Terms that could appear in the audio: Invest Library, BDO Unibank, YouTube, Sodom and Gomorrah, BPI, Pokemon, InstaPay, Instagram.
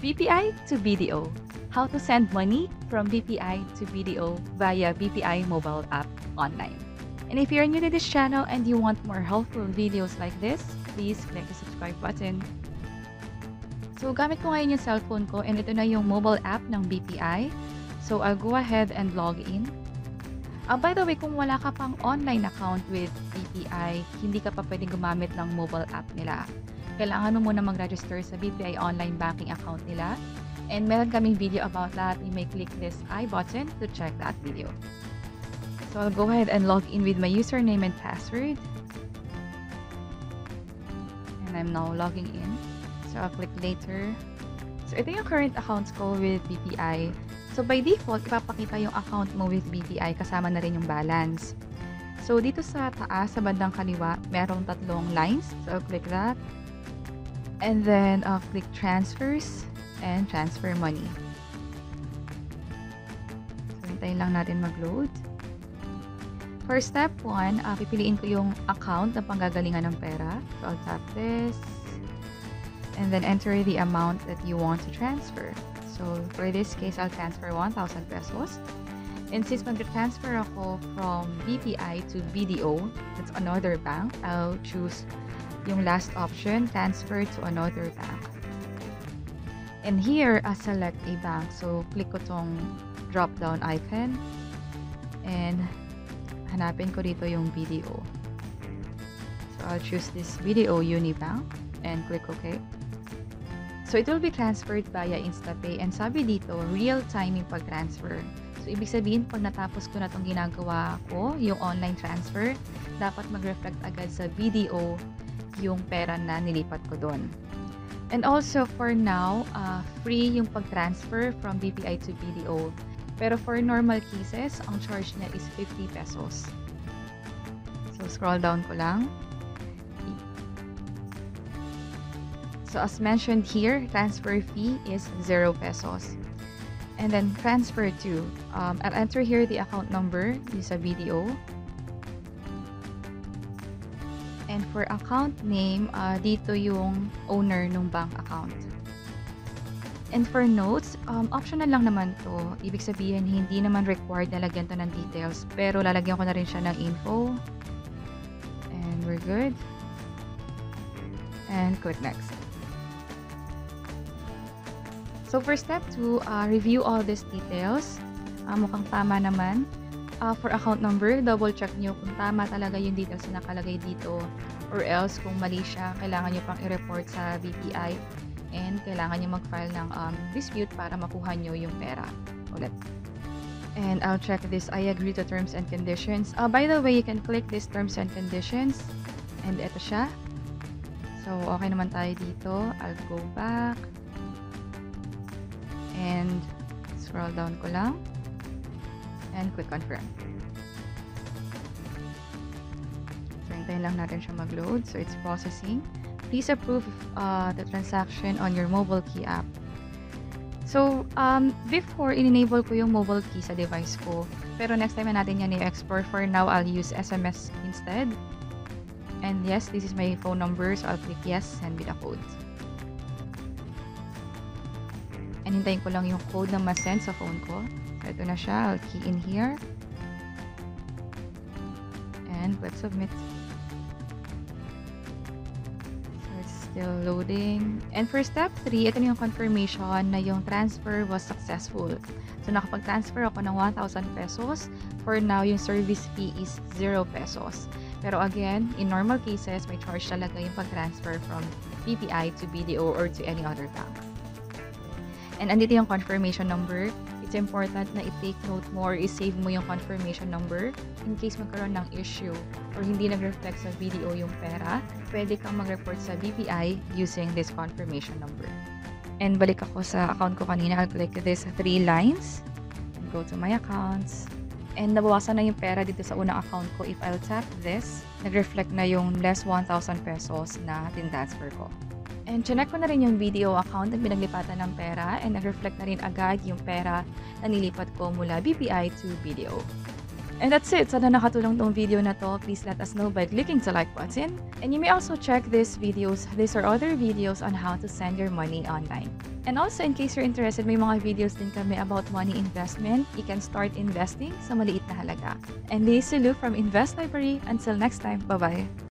BPI to BDO. How to send money from BPI to BDO via BPI mobile app online. And if you're new to this channel and you want more helpful videos like this, please click the subscribe button. So gamit ko ngayon yung cellphone ko and ito na yung mobile app ng BPI. So I'll go ahead and log in. By the way, kung wala ka pang online account with BPI, hindi ka pa pwedeng gumamit ng mobile app nila. Kailangan mo muna mag-register sa BPI online banking account nila. And meron kaming video about that. You may click this I button to check that video. So I'll go ahead and log in with my username and password. And I'm now logging in. So I'll click later. So ito yung current accounts ko with BPI. So by default, ipapakita yung account mo with BPI kasama na rin yung balance. So dito sa taas, sa bandang kaliwa, merong tatlong lines. So I'll click that. And then I'll click transfers and transfer money. So hintayin lang natin mag-load. For step 1, pipiliin ko yung account na panggagalingan ng pera. So I'll tap this. And then enter the amount that you want to transfer. So for this case, I'll transfer 1,000 pesos. And since mag-transfer ako from BPI to BDO, that's another bank, I'll choose yung last option, transfer to another bank. And here, I'll select a bank. So click ko tong drop-down icon. And hanapin ko dito yung BDO. So I'll choose this BDO Unibank and click OK. So it will be transferred via InstaPay and sabi dito, real-time yung pag-transfer. So ibig sabihin, pag natapos ko na itong ginagawa ko, yung online transfer, dapat mag-reflect agad sa BDO yung pera na nilipat ko doon. And also for now, free yung pag-transfer from BPI to BDO. Pero for normal cases, ang charge niya is 50 pesos. So scroll down ko lang. So as mentioned here, transfer fee is 0 pesos. And then transfer to, I'll enter here the account number, yung sa BDO. And for account name, dito yung owner ng bank account. And for notes, optional lang naman to. Ibig sabihin, hindi naman required na lagyan to ng details. Pero lalagyan ko na rin siya ng info. And we're good. And click next. So for step 2, review all these details. Mukhang tama naman. For account number, double check nyo kung tama talaga yung details na nakalagay dito. Or else, kung mali siya, kailangan nyo pang i-report sa BPI. And kailangan nyo mag-file ng dispute para makuha nyo yung pera ulit. And I'll check this. I agree to terms and conditions. By the way, you can click this terms and conditions. And eto siya. So okay naman tayo dito. I'll go back. And scroll down ko lang. And click confirm. So, hintayin lang natin siya mag-load. So, it's processing. Please approve the transaction on your mobile key app. So, before, in-enable ko yung mobile key sa device ko. Pero next time na natin yan i-explore. For now, I'll use SMS instead. And yes, this is my phone number. So, I'll click yes, send me the code. Hintayin ko lang yung code na ma-send sa phone ko. So, ito na siya. I'll key in here. And let's submit. So, it's still loading. And for step 3, ito na yung confirmation na yung transfer was successful. So, nakapag-transfer ako ng 1,000 pesos. For now, yung service fee is 0 pesos. Pero again, in normal cases, may charge talaga yung pag-transfer from BPI to BDO or to any other bank. And andito yung confirmation number. It's important na i-take note mo or i-save mo yung confirmation number in case magkaroon ng issue or hindi nag-reflect sa BDO yung pera, pwede kang mag-report sa BPI using this confirmation number. And balik ako sa account ko kanina. I'll click this 3 lines and go to my accounts. And nabawasan na yung pera dito sa unang account ko. If I'll tap this, nag-reflect na yung less 1,000 pesos na tin-transfer ko. And check ko na rin yung BDO account at pinaglipatan ng pera and nag-reflect na rin agad yung pera na nilipat ko mula BPI to BDO. And that's it. Sana nakatulong tong video na to. Please let us know by clicking the like button. And you may also check these videos. These are other videos on how to send your money online. And also, in case you're interested, may mga videos din kami about money investment. You can start investing sa maliit na halaga. And this is Lou from Invest Library. Until next time, bye-bye!